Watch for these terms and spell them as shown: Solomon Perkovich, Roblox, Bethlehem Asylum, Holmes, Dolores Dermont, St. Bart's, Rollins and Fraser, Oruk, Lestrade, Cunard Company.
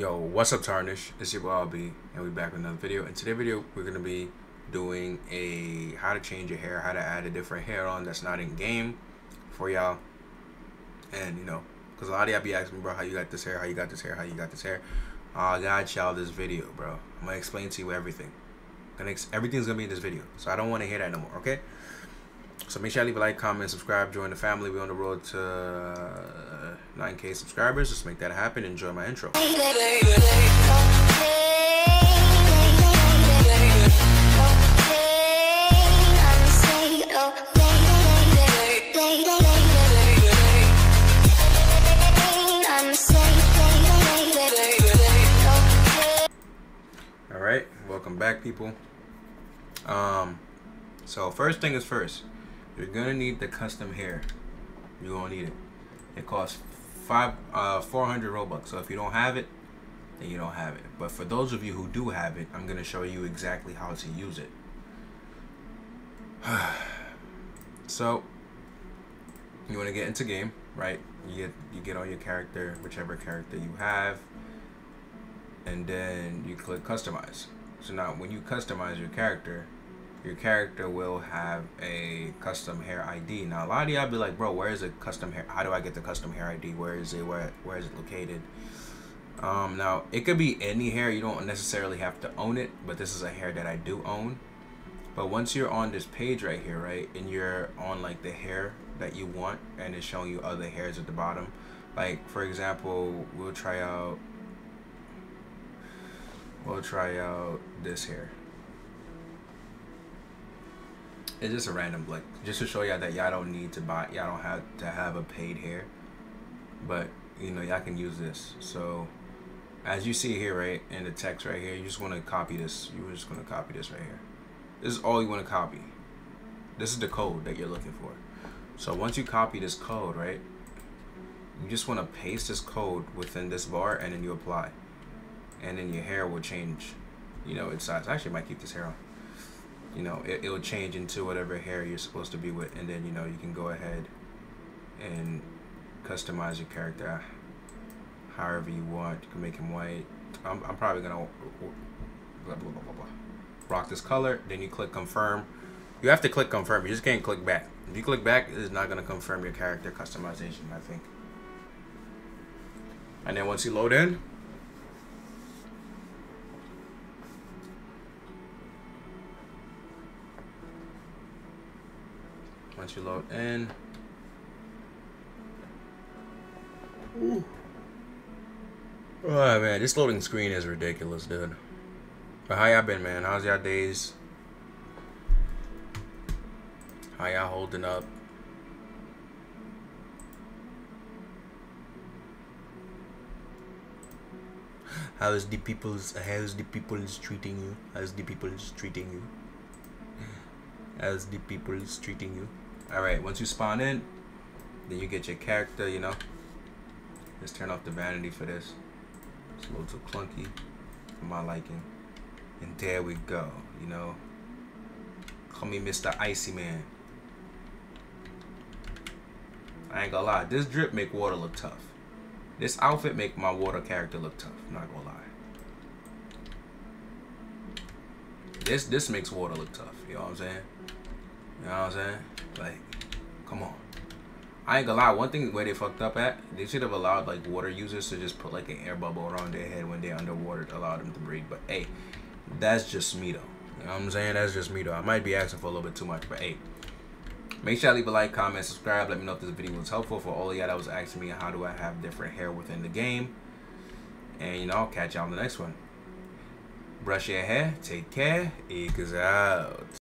Yo, what's up, Tarnish? It's your boy LB, and we're back with another video. In today's video, we're gonna be doing a how to change your hair, how to add a different hair on that's not in game for y'all. And you know, because a lot of y'all be asking me, bro, how you got this hair, how you got this hair, how you got this hair. I got y'all this video, bro. I'm gonna explain to you everything. Everything's gonna be in this video, so I don't want to hear that no more, okay? So make sure you leave a like, comment, subscribe, join the family. We're on the road to 9K subscribers. Let's make that happen. Enjoy my intro. All right, welcome back, people. So first thing is first. You're gonna need the custom hair. You're gonna need it. It costs 400 Robux. So if you don't have it, then you don't have it. But for those of you who do have it, I'm gonna show you exactly how to use it. So you wanna get into game, right? You get on your character, whichever character you have, and then you click customize. So now when you customize your character will have a custom hair ID. Now a lot of y'all be like, bro, where is the custom hair? How do I get the custom hair ID? Where is it? Where is it located? Now it could be any hair. You don't necessarily have to own it, but this is a hair that I do own. But once you're on this page right here, right, and you're on like the hair that you want, and it's showing you other hairs at the bottom. Like for example, we'll try out this hair. It's just a random like, just to show y'all that y'all don't need to buy, y'all don't have to have a paid hair, but you know y'all can use this. So as you see here, right, in the text right here, you just want to copy this. You're just going to copy this right here. This is all you want to copy. This is the code that you're looking for. So once you copy this code, right, you just want to paste this code within this bar, and then you apply, and then your hair will change, you know, its size. I actually might keep this hair on. You know, it'll change into whatever hair you're supposed to be with, and then you know you can go ahead and customize your character however you want. You can make him white. I'm probably gonna blah, blah, blah, blah, blah. Rock this color. Then you click confirm. You have to click confirm. You just can't click back. If you click back, it's not gonna confirm your character customization, I think. And then once you load in, Ooh. Oh man, this loading screen is ridiculous, dude. But how y'all been, man? How's y'all days? How y'all holding up? How's the people's treating you? Alright, once you spawn in, then you get your character, you know. Let's turn off the vanity for this. It's a little too clunky for my liking. And there we go, you know. Call me Mr. Icy Man. I ain't gonna lie, this drip make water look tough. This outfit make my water character look tough, I'm not gonna lie. This makes water look tough, you know what I'm saying? You know what I'm saying? Like, come on. I ain't gonna lie, one thing where they fucked up at, they should have allowed like water users to just put like an air bubble around their head when they're underwater to allow them to breathe. But hey, that's just me though. You know what I'm saying? That's just me though. I might be asking for a little bit too much, but hey. Make sure I leave a like, comment, subscribe. Let me know if this video was helpful for all of y'all that was asking me how do I have different hair within the game. And you know, I'll catch y'all in the next one. Brush your hair, take care, Eek is out.